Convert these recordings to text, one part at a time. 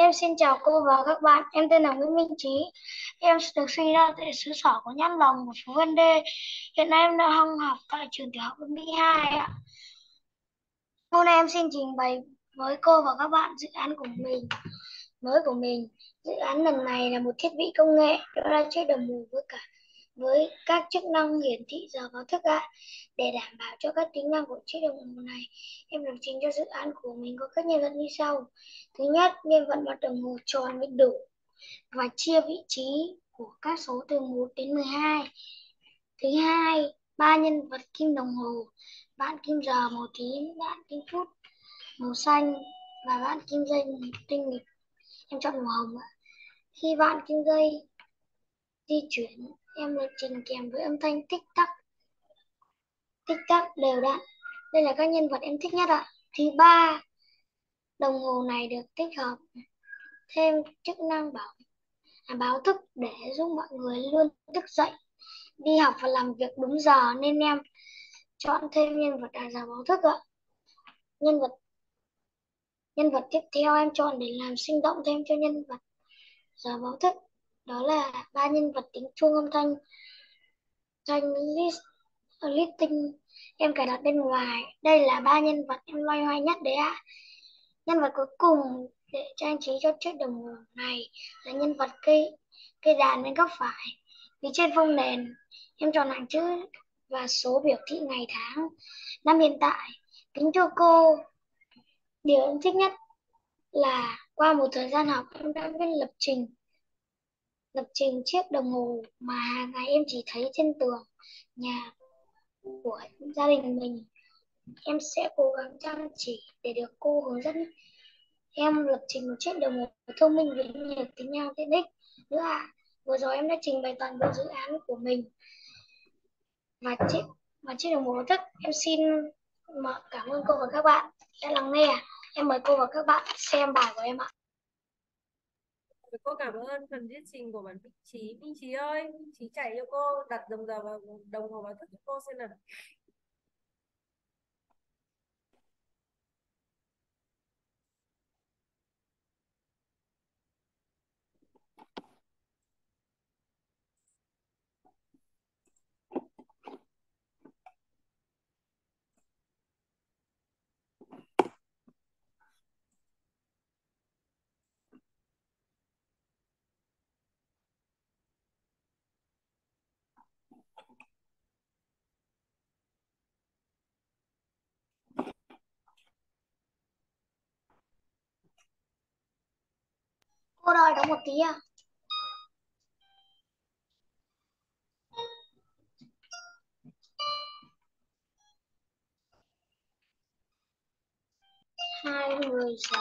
Em xin chào cô và các bạn, em tên là Nguyễn Minh Trí. Em được sinh ra tại xứ sở của Nhãn Lồng, của Phú Vân Đê. Hiện nay em đang học tại trường tiểu học Vân Mỹ 2 ạ. Hôm nay em xin trình bày với cô và các bạn dự án của mình. Dự án lần này là một thiết bị công nghệ, đó là chiếc đồng hồ với các chức năng hiển thị giờ báo thức ạ. Để đảm bảo cho các tính năng của chiếc đồng hồ này, em lập trình cho dự án của mình có các nhân vật như sau. Thứ nhất, nhân vật mặt đồng hồ tròn vĩnh đủ và chia vị trí của các số từ 1 đến 12. Thứ hai, ba nhân vật kim đồng hồ, bạn kim giờ màu tím, bạn kim phút màu xanh và bạn kim dây tinh nghịch. Em chọn màu hồng ạ. Khi bạn kim dây di chuyển, em lập trình kèm với âm thanh tích tắc đều đặn. Đây là các nhân vật em thích nhất ạ. Thứ ba, đồng hồ này được tích hợp thêm chức năng báo thức để giúp mọi người luôn thức dậy, đi học và làm việc đúng giờ, nên em chọn thêm nhân vật là giờ báo thức ạ. Nhân vật tiếp theo em chọn để làm sinh động thêm cho nhân vật giờ báo thức, đó là ba nhân vật tính chuông âm thanh listing em cài đặt bên ngoài. Đây là ba nhân vật em loay hoay nhất đấy ạ. Nhân vật cuối cùng để trang trí cho chiếc đồng hồ này là nhân vật cây đàn bên góc phải. Vì trên phông nền em chọn hàng chữ và số biểu thị ngày tháng năm hiện tại. Kính thưa cô, điều em thích nhất là qua một thời gian học, em đã biết lập trình chiếc đồng hồ mà hàng ngày em chỉ thấy trên tường nhà của gia đình mình. Em sẽ cố gắng chăm chỉ để được cô hướng dẫn em lập trình một chiếc đồng hồ thông minh với nhiều tính năng tiện ích nữa ạ. Vừa rồi em đã trình bày toàn bộ dự án của mình và chiếc đồng hồ báo thức. Em xin cảm ơn cô và các bạn đã lắng nghe. Em mời cô và các bạn xem bài của em ạ. Cô cảm ơn phần thuyết trình của bạn Vinh Chí. Vinh Chí ơi, Vinh Chí chạy cho cô đặt đồng hồ báo thức cho cô xem nào. Cô đợi đóng một tí à. Hai mươi giờ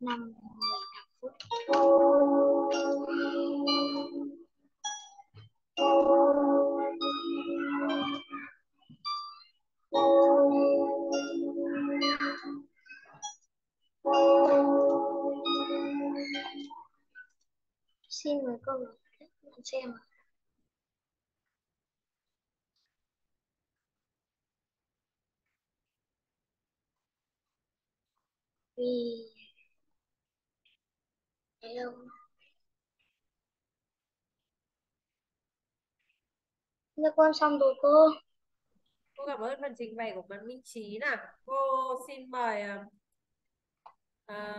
55 phút. Xin mời cô bạn xem ạ. Hello. Các con xong rồi cô. Cô cảm ơn phần trình bày của bạn Minh Trí nào. Cô xin mời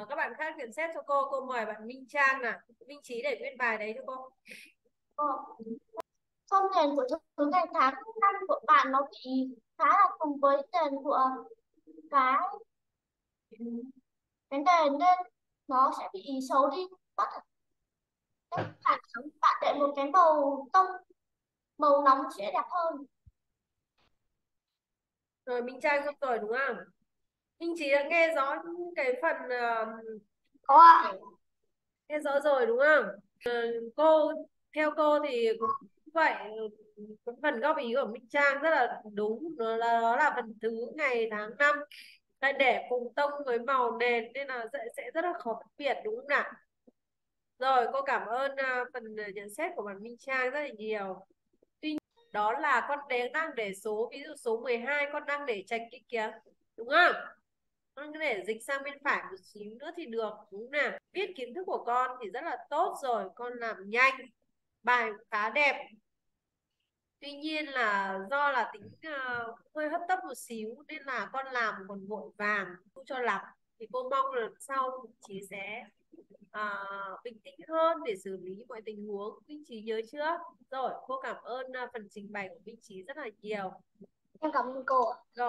các bạn khác nhận xét cho cô. Cô mời bạn Minh Trang nào. Minh Trí để viết bài đấy cho cô. Phong nền của số ngày tháng năm của bạn nó bị khá là cùng với nền của cái vấn đề, nên nó sẽ bị xấu đi mất. Bạn để một cái màu tông, màu nóng sẽ đẹp hơn. Rồi Minh Trang xong rồi đúng không? Minh Trí đã nghe rõ cái phần có ạ. Nghe rõ rồi đúng không? Cô theo cô thì cũng vậy, phần góp ý của Minh Trang rất là đúng, đó là phần thứ ngày tháng năm. Để cùng tông với màu nền nên là sẽ rất là khó phân biệt đúng không ạ? Rồi cô cảm ơn phần nhận xét của bạn Minh Trang rất là nhiều. Tuy nhiên, đó là con đang để số, ví dụ số 12 con đang để trạch kia kìa, đúng không? Con có thể dịch sang bên phải một xíu nữa thì được, đúng không nào? Viết kiến thức của con thì rất là tốt rồi, con làm nhanh, bài khá đẹp. Tuy nhiên là do là tính hơi hấp tấp một xíu nên là con làm còn vội vàng không cho lắm. Thì cô mong là sau chị sẽ bình tĩnh hơn để xử lý mọi tình huống. Vinh Trí nhớ chưa? Rồi, cô cảm ơn phần trình bày của Vinh Trí rất là nhiều. Em cảm ơn cô ạ. Rồi.